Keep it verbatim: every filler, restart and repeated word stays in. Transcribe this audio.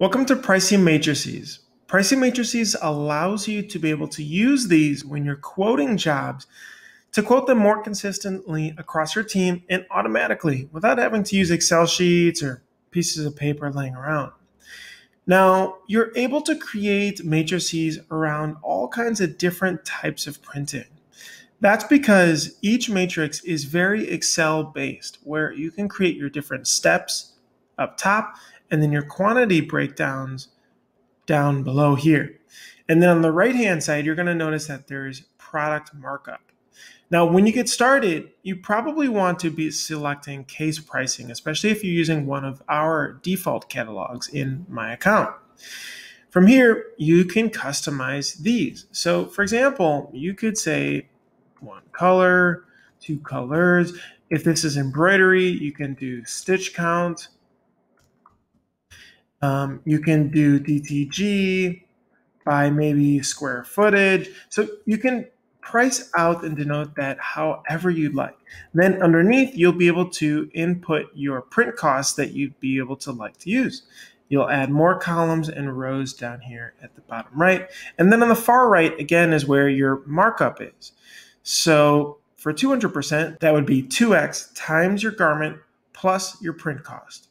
Welcome to pricing matrices. Pricing matrices allows you to be able to use these when you're quoting jobs to quote them more consistently across your team and automatically without having to use Excel sheets or pieces of paper laying around. Now, you're able to create matrices around all kinds of different types of printing. That's because each matrix is very Excel based, where you can create your different steps up top and then your quantity breakdowns down below here. And then on the right-hand side, you're gonna notice that there's product markup. Now, when you get started, you probably want to be selecting case pricing, especially if you're using one of our default catalogs in My Account. From here, you can customize these. So for example, you could say one color, two colors. If this is embroidery, you can do stitch count. Um, you can do D T G by maybe square footage. So you can price out and denote that however you'd like. Then underneath, you'll be able to input your print costs that you'd be able to like to use. You'll add more columns and rows down here at the bottom right. And then on the far right, again, is where your markup is. So for two hundred percent, that would be two X times your garment plus your print cost.